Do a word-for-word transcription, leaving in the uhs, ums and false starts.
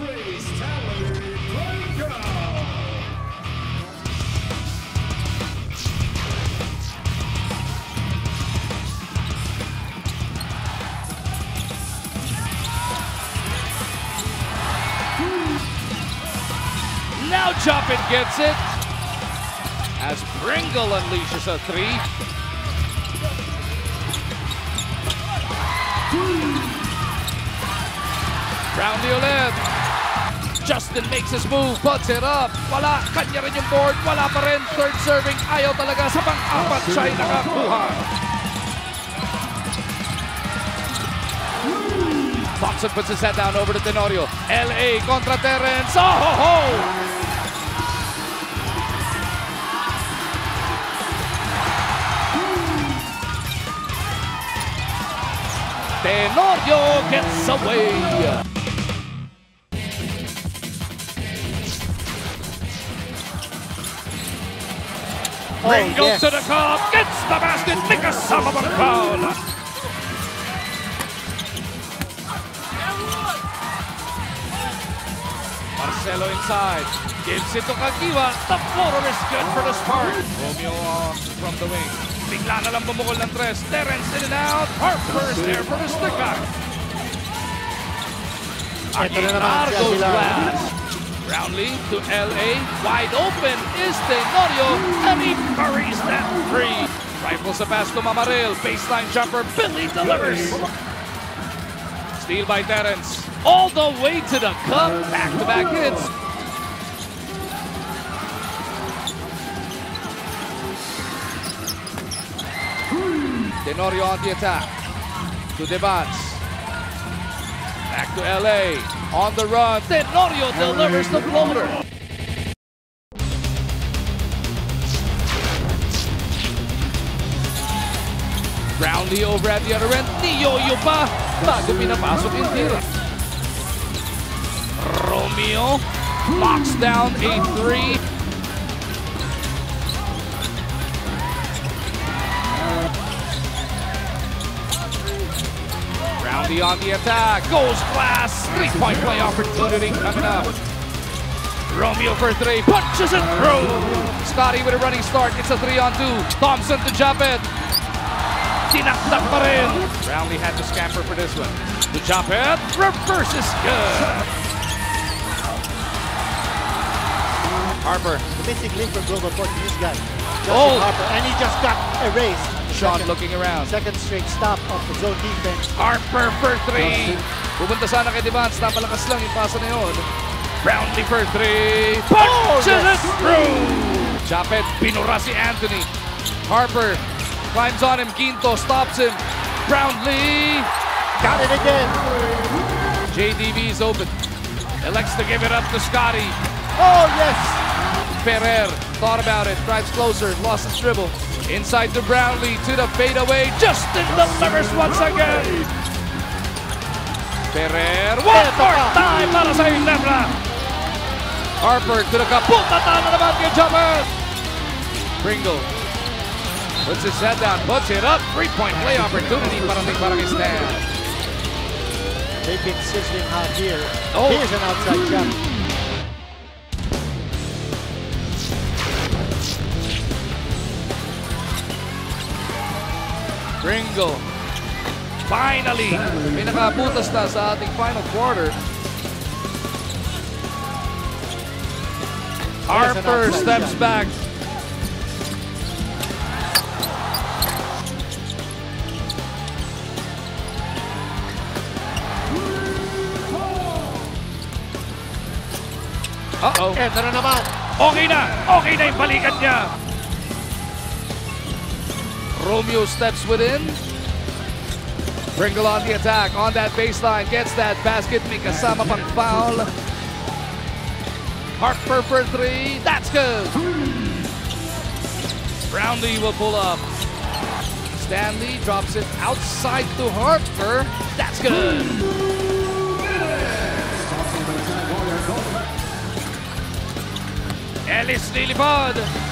Please tally Pringle. Now Chopin gets it as Pringle unleashes a three. Brownlee will in. Justin makes his move, puts it up. Wala, kanya rin yung board, wala pa rin. Third serving, ayaw talaga sa pang-apat siya'y nakakuha. Thompson puts his head down over to Tenorio. L A contra Terence. Oh, ho, ho! Tenorio gets away. Ringo oh, yes. to the curb, gets the basket, make a sum of a crown. Marcelo inside, gives it to Kakiva, the floater is good for the spark. Romeo off from the wing, bigla na lang bumukol ng tres, Terence in and out, Harper is there for the stick-up. Aguilar goes last. Brownlee to L A, wide open is Tenorio, and he buries that three. Rifles a pass to Mamarell, baseline jumper, Billy delivers. Steal by Terence, all the way to the cup, back-to-back hits. Tenorio on the attack, to Devance. Back to L A, on the run, Tenorio delivers the floater. Brownlee over at the other end, niyoyo pa, bago pinapasok in tira. Romeo, locks down a three. On the attack, goes glass, three-point play opportunity coming up. Romeo for three, punches it through. Scotty with a running start, it's a three on two. Thompson to Chopin. Tinaktak pa rin. Brownlee had to scamper for this one. To Chopin, reverse is good. Harper. The basic link for global court to this guy. Oh. Harper, and he just got erased. Sean second, looking around. Second straight stop of the zone defense. Harper for three. Pupunta sana kay Devance. Napalakas lang yung pasa na yun. Brownlee for three. Punches oh, yes. it through. Chopin, pinura si Anthony. Harper climbs on him. Quinto stops him. Brownlee. Got it again. J D B is open. Elects to give it up to Scotty. Oh, yes. Ferrer thought about it. Drives closer. Lost his dribble. Inside to Brownlee, to the fadeaway, Justin delivers once again! Ferrer, one more time para sa Inebra! Harper to the kaputa, tano naman kay Chopin! Pringle puts his head down, puts it up, three-point play opportunity para kay para kay Stan. They've been sizzling out here. Oh. Here's an outside jump. Ringo, finally, pinakabutas na sa ating final quarter. Harper steps back. Uh-oh. Eto na naman. Okay na, okay na yung balikan niya. Romeo steps within. Pringle on the attack, on that baseline, gets that basket, may kasama pang foul. Harper for three, that's good. Brownlee will pull up. Stanley drops it outside to Harper, that's good. Ellis nilipad.